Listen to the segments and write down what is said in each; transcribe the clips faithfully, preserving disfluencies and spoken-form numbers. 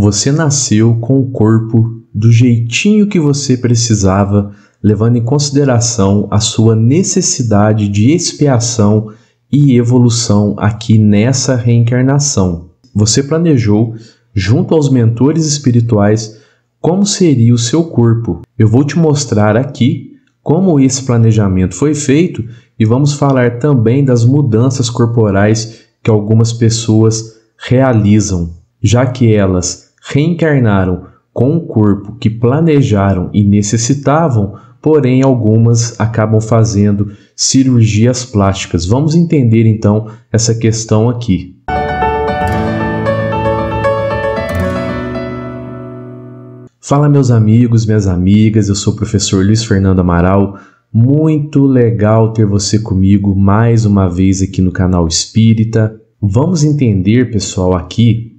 Você nasceu com o corpo do jeitinho que você precisava, levando em consideração a sua necessidade de expiação e evolução aqui nessa reencarnação. Você planejou, junto aos mentores espirituais, como seria o seu corpo. Eu vou te mostrar aqui como esse planejamento foi feito e vamos falar também das mudanças corporais que algumas pessoas realizam, já que elas reencarnaram com o corpo que planejaram e necessitavam, porém algumas acabam fazendo cirurgias plásticas. Vamos entender então essa questão aqui. Fala meus amigos, minhas amigas, eu sou o professor Luiz Fernando Amaral. Muito legal ter você comigo mais uma vez aqui no Canal Espírita. Vamos entender, pessoal, aqui,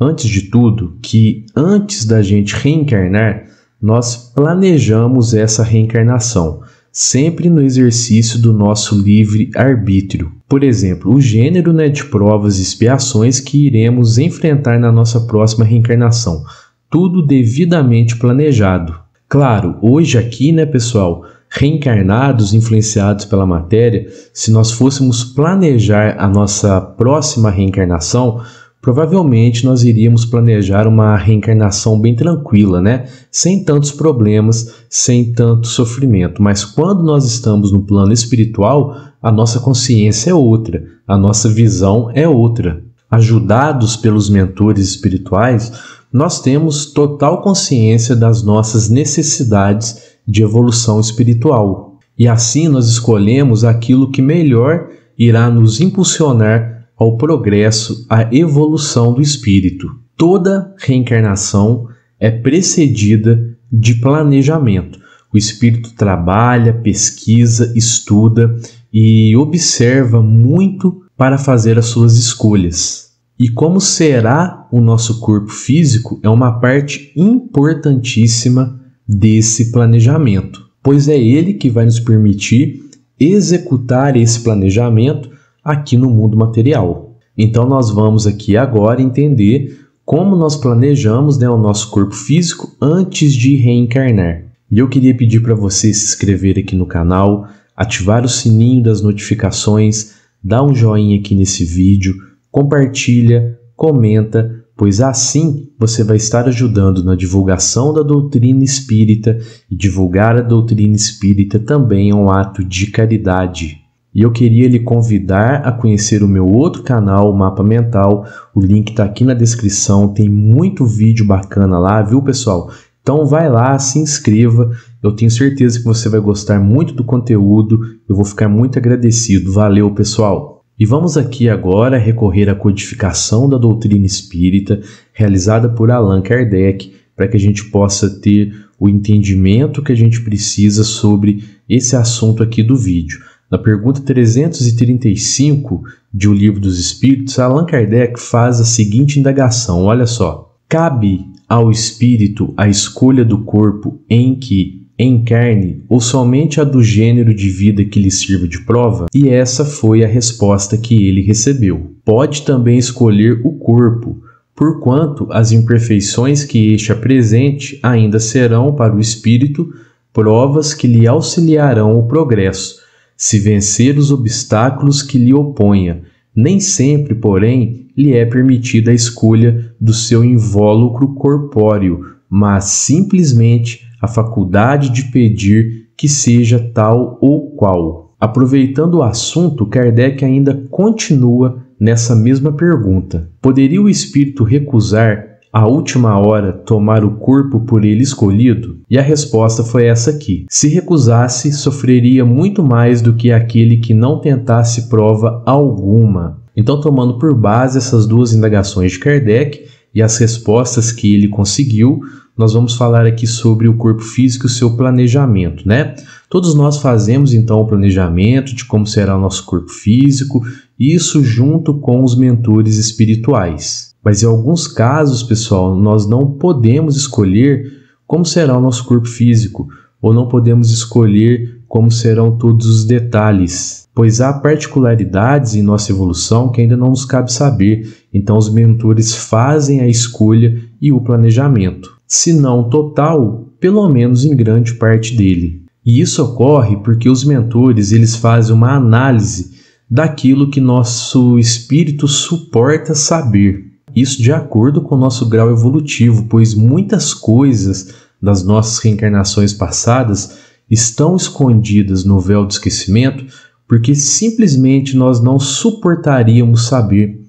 antes de tudo, que antes da gente reencarnar, nós planejamos essa reencarnação, sempre no exercício do nosso livre-arbítrio. Por exemplo, o gênero, né, de provas e expiações que iremos enfrentar na nossa próxima reencarnação. Tudo devidamente planejado. Claro, hoje aqui, né, pessoal, reencarnados, influenciados pela matéria, se nós fôssemos planejar a nossa próxima reencarnação, provavelmente nós iríamos planejar uma reencarnação bem tranquila, né? Sem tantos problemas, sem tanto sofrimento. Mas quando nós estamos no plano espiritual, a nossa consciência é outra, a nossa visão é outra. Ajudados pelos mentores espirituais, nós temos total consciência das nossas necessidades de evolução espiritual. E assim nós escolhemos aquilo que melhor irá nos impulsionar ao progresso, à evolução do espírito. Toda reencarnação é precedida de planejamento. O espírito trabalha, pesquisa, estuda e observa muito para fazer as suas escolhas. E como será o nosso corpo físico é uma parte importantíssima desse planejamento, pois é ele que vai nos permitir executar esse planejamento aqui no mundo material. Então nós vamos aqui agora entender como nós planejamos, né, o nosso corpo físico antes de reencarnar. E eu queria pedir para você se inscrever aqui no canal, ativar o sininho das notificações, dar um joinha aqui nesse vídeo, compartilha, comenta, pois assim você vai estar ajudando na divulgação da doutrina espírita, e divulgar a doutrina espírita também é um ato de caridade. E eu queria lhe convidar a conhecer o meu outro canal, o Mapa Mental. O link está aqui na descrição, tem muito vídeo bacana lá, viu, pessoal? Então vai lá, se inscreva, eu tenho certeza que você vai gostar muito do conteúdo, eu vou ficar muito agradecido. Valeu, pessoal! E vamos aqui agora recorrer à codificação da doutrina espírita realizada por Allan Kardec, para que a gente possa ter o entendimento que a gente precisa sobre esse assunto aqui do vídeo. Na pergunta trezentos e trinta e cinco de O Livro dos Espíritos, Allan Kardec faz a seguinte indagação, olha só. Cabe ao espírito a escolha do corpo em que encarne ou somente a do gênero de vida que lhe sirva de prova? E essa foi a resposta que ele recebeu. Pode também escolher o corpo, porquanto as imperfeições que este apresente ainda serão para o espírito provas que lhe auxiliarão o progresso, se vencer os obstáculos que lhe oponha. Nem sempre, porém, lhe é permitida a escolha do seu invólucro corpóreo, mas simplesmente a faculdade de pedir que seja tal ou qual. Aproveitando o assunto, Kardec ainda continua nessa mesma pergunta. Poderia o espírito recusar, à última hora, tomar o corpo por ele escolhido? E a resposta foi essa aqui. Se recusasse, sofreria muito mais do que aquele que não tentasse prova alguma. Então, tomando por base essas duas indagações de Kardec e as respostas que ele conseguiu, nós vamos falar aqui sobre o corpo físico e o seu planejamento, né? Todos nós fazemos, então, o planejamento de como será o nosso corpo físico, isso junto com os mentores espirituais. Mas, em alguns casos, pessoal, nós não podemos escolher como será o nosso corpo físico, ou não podemos escolher como serão todos os detalhes, pois há particularidades em nossa evolução que ainda não nos cabe saber. Então os mentores fazem a escolha e o planejamento, se não total, pelo menos em grande parte dele. E isso ocorre porque os mentores eles fazem uma análise daquilo que nosso espírito suporta saber. Isso de acordo com o nosso grau evolutivo, pois muitas coisas das nossas reencarnações passadas estão escondidas no véu do esquecimento porque simplesmente nós não suportaríamos saber,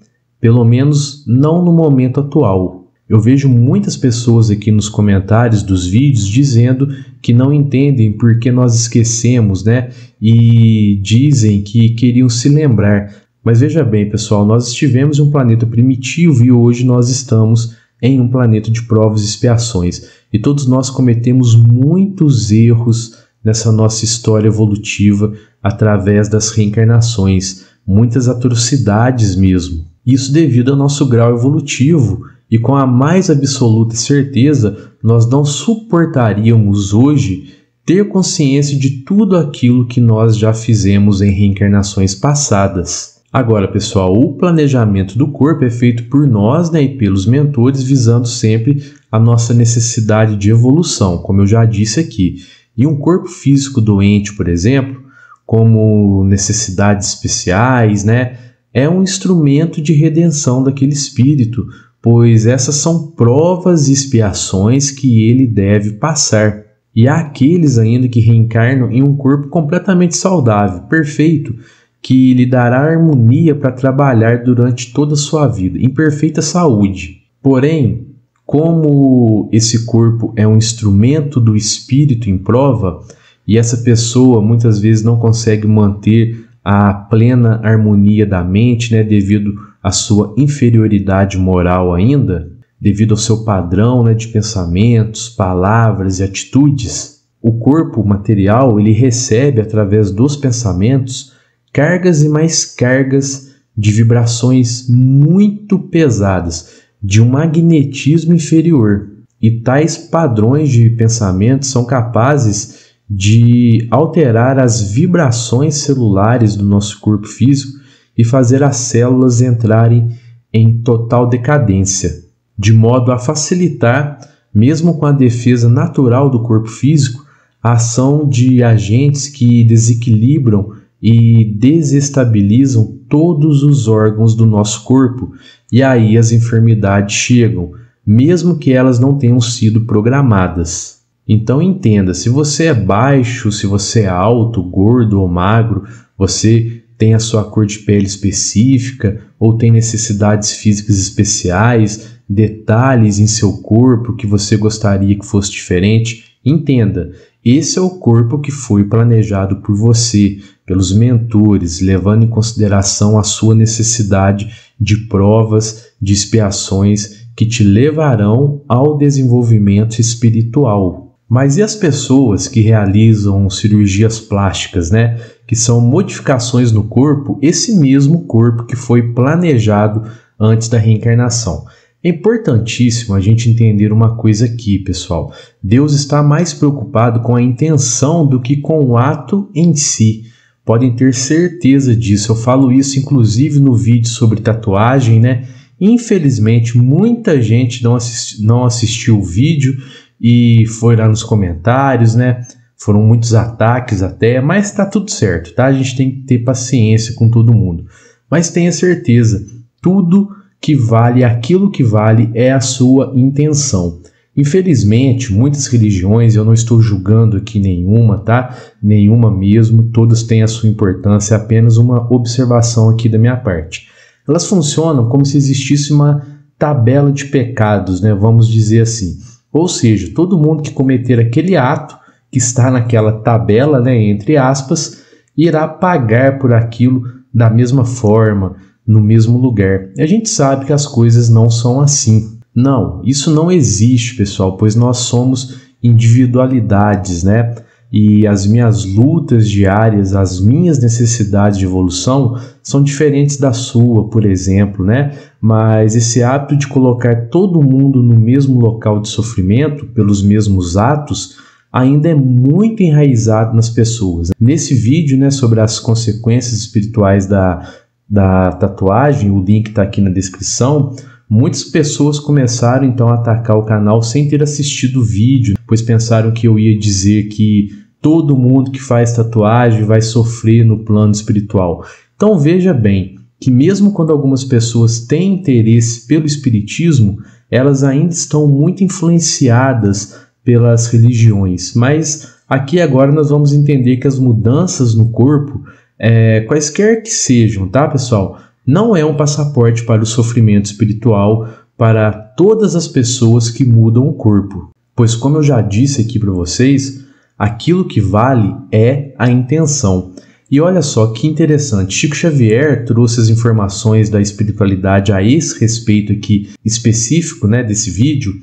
pelo menos não no momento atual. Eu vejo muitas pessoas aqui nos comentários dos vídeos dizendo que não entendem porque nós esquecemos, né? E dizem que queriam se lembrar. Mas veja bem, pessoal, nós estivemos em um planeta primitivo e hoje nós estamos em um planeta de provas e expiações. E todos nós cometemos muitos erros nessa nossa história evolutiva através das reencarnações, muitas atrocidades mesmo. Isso devido ao nosso grau evolutivo e com a mais absoluta certeza nós não suportaríamos hoje ter consciência de tudo aquilo que nós já fizemos em reencarnações passadas. Agora, pessoal, o planejamento do corpo é feito por nós, né, e pelos mentores, visando sempre a nossa necessidade de evolução, como eu já disse aqui. E um corpo físico doente, por exemplo, como necessidades especiais, né, é um instrumento de redenção daquele espírito, pois essas são provas e expiações que ele deve passar. E há aqueles ainda que reencarnam em um corpo completamente saudável, perfeito, que lhe dará harmonia para trabalhar durante toda a sua vida, em perfeita saúde. Porém, como esse corpo é um instrumento do espírito em prova, e essa pessoa muitas vezes não consegue manter a plena harmonia da mente, né, devido à sua inferioridade moral ainda, devido ao seu padrão, né, de pensamentos, palavras e atitudes, o corpo material ele recebe através dos pensamentos cargas e mais cargas de vibrações muito pesadas, de um magnetismo inferior. E tais padrões de pensamento são capazes de alterar as vibrações celulares do nosso corpo físico e fazer as células entrarem em total decadência, de modo a facilitar, mesmo com a defesa natural do corpo físico, a ação de agentes que desequilibram e desestabilizam todos os órgãos do nosso corpo, e aí as enfermidades chegam, mesmo que elas não tenham sido programadas. Então entenda, se você é baixo, se você é alto, gordo ou magro, você tem a sua cor de pele específica, ou tem necessidades físicas especiais, detalhes em seu corpo que você gostaria que fosse diferente, entenda, esse é o corpo que foi planejado por você, pelos mentores, levando em consideração a sua necessidade de provas, de expiações que te levarão ao desenvolvimento espiritual. Mas e as pessoas que realizam cirurgias plásticas, né? Que são modificações no corpo, esse mesmo corpo que foi planejado antes da reencarnação. É importantíssimo a gente entender uma coisa aqui, pessoal. Deus está mais preocupado com a intenção do que com o ato em si. Podem ter certeza disso. Eu falo isso, inclusive, no vídeo sobre tatuagem, né? Infelizmente, muita gente não, assisti- não assistiu o vídeo e foi lá nos comentários, né? Foram muitos ataques até, mas tá tudo certo, tá? A gente tem que ter paciência com todo mundo. Mas tenha certeza, tudo que vale, aquilo que vale é a sua intenção. Infelizmente, muitas religiões, eu não estou julgando aqui nenhuma, tá? Nenhuma mesmo, todas têm a sua importância, apenas uma observação aqui da minha parte. Elas funcionam como se existisse uma tabela de pecados, né? Vamos dizer assim. Ou seja, todo mundo que cometer aquele ato que está naquela tabela, né, entre aspas, irá pagar por aquilo da mesma forma, no mesmo lugar. A gente sabe que as coisas não são assim. Não, isso não existe, pessoal, pois nós somos individualidades, né? E as minhas lutas diárias, as minhas necessidades de evolução são diferentes da sua, por exemplo, né? Mas esse hábito de colocar todo mundo no mesmo local de sofrimento, pelos mesmos atos, ainda é muito enraizado nas pessoas. Nesse vídeo, né, sobre as consequências espirituais da da tatuagem, o link está aqui na descrição, Muitas pessoas começaram então a atacar o canal sem ter assistido o vídeo, pois pensaram que eu ia dizer que todo mundo que faz tatuagem vai sofrer no plano espiritual. Então veja bem que mesmo quando algumas pessoas têm interesse pelo espiritismo, elas ainda estão muito influenciadas pelas religiões. Mas aqui agora nós vamos entender que as mudanças no corpo, é, quaisquer que sejam, tá pessoal? Não é um passaporte para o sofrimento espiritual para todas as pessoas que mudam o corpo. Pois, como eu já disse aqui para vocês, aquilo que vale é a intenção. E olha só que interessante, Chico Xavier trouxe as informações da espiritualidade a esse respeito aqui específico, né, desse vídeo,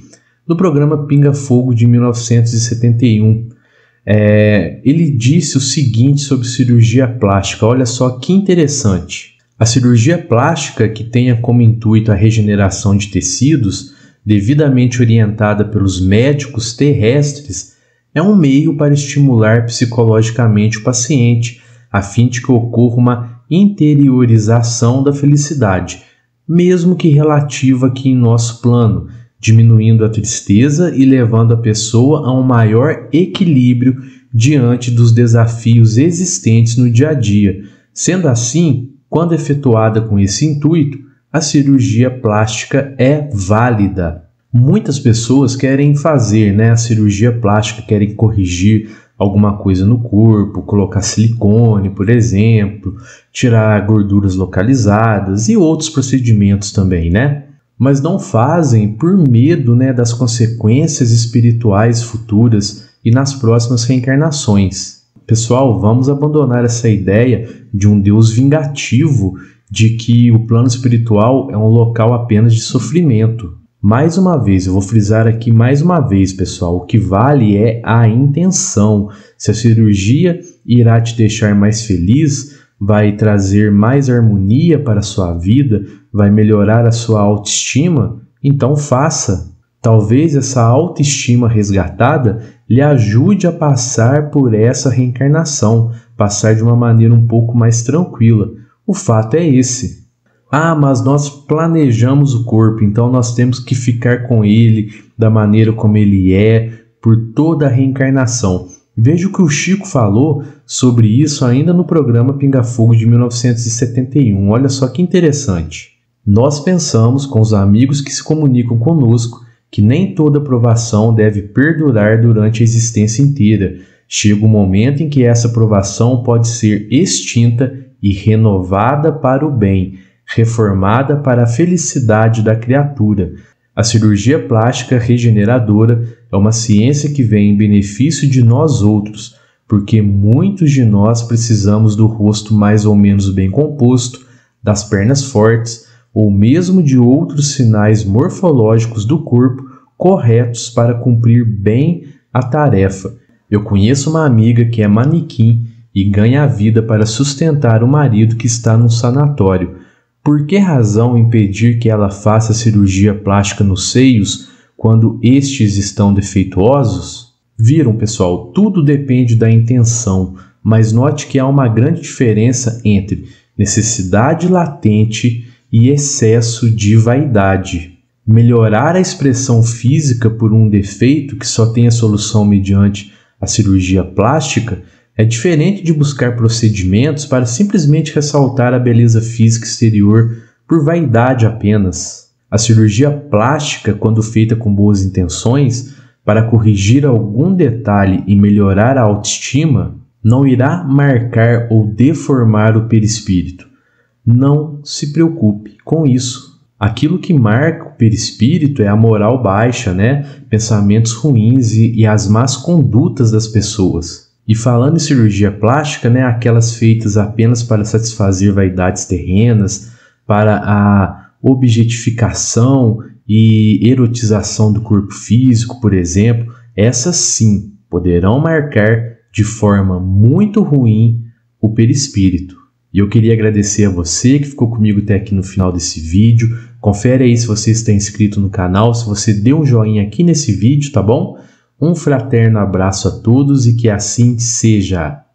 no programa Pinga Fogo de mil novecentos e setenta e um. É, ele disse o seguinte sobre cirurgia plástica, olha só que interessante. A cirurgia plástica, que tenha como intuito a regeneração de tecidos, devidamente orientada pelos médicos terrestres, é um meio para estimular psicologicamente o paciente, a fim de que ocorra uma interiorização da felicidade, mesmo que relativa aqui em nosso plano, diminuindo a tristeza e levando a pessoa a um maior equilíbrio diante dos desafios existentes no dia a dia. Sendo assim, quando efetuada com esse intuito, a cirurgia plástica é válida. Muitas pessoas querem fazer, né, a cirurgia plástica, querem corrigir alguma coisa no corpo, colocar silicone, por exemplo, tirar gorduras localizadas e outros procedimentos também, né? Mas não fazem por medo, né, das consequências espirituais futuras e nas próximas reencarnações. Pessoal, vamos abandonar essa ideia de um Deus vingativo, de que o plano espiritual é um local apenas de sofrimento. Mais uma vez, eu vou frisar aqui mais uma vez, pessoal, o que vale é a intenção. Se a cirurgia irá te deixar mais feliz, vai trazer mais harmonia para a sua vida, vai melhorar a sua autoestima, então faça. Talvez essa autoestima resgatada lhe ajude a passar por essa reencarnação, passar de uma maneira um pouco mais tranquila. O fato é esse. Ah, mas nós planejamos o corpo, então nós temos que ficar com ele da maneira como ele é, por toda a reencarnação. Veja o que o Chico falou sobre isso ainda no programa Pinga Fogo de mil novecentos e setenta e um. Olha só que interessante. Nós pensamos com os amigos que se comunicam conosco que nem toda provação deve perdurar durante a existência inteira. Chega um momento em que essa provação pode ser extinta e renovada para o bem, reformada para a felicidade da criatura. A cirurgia plástica regeneradora é uma ciência que vem em benefício de nós outros, porque muitos de nós precisamos do rosto mais ou menos bem composto, das pernas fortes, ou mesmo de outros sinais morfológicos do corpo corretos para cumprir bem a tarefa. Eu conheço uma amiga que é manequim e ganha a vida para sustentar o marido que está num sanatório. Por que razão impedir que ela faça cirurgia plástica nos seios quando estes estão defeituosos? Viram, pessoal? Tudo depende da intenção, mas note que há uma grande diferença entre necessidade latente e excesso de vaidade. Melhorar a expressão física por um defeito que só tem a solução mediante a cirurgia plástica é diferente de buscar procedimentos para simplesmente ressaltar a beleza física exterior por vaidade apenas. A cirurgia plástica, quando feita com boas intenções, para corrigir algum detalhe e melhorar a autoestima, não irá marcar ou deformar o perispírito. Não se preocupe com isso. Aquilo que marca o perispírito é a moral baixa, né? Pensamentos ruins e, e as más condutas das pessoas. E falando em cirurgia plástica, né? Aquelas feitas apenas para satisfazer vaidades terrenas, para a objetificação e erotização do corpo físico, por exemplo, essas sim poderão marcar de forma muito ruim o perispírito. E eu queria agradecer a você que ficou comigo até aqui no final desse vídeo. Confere aí se você está inscrito no canal, se você deu um joinha aqui nesse vídeo, tá bom? Um fraterno abraço a todos e que assim seja!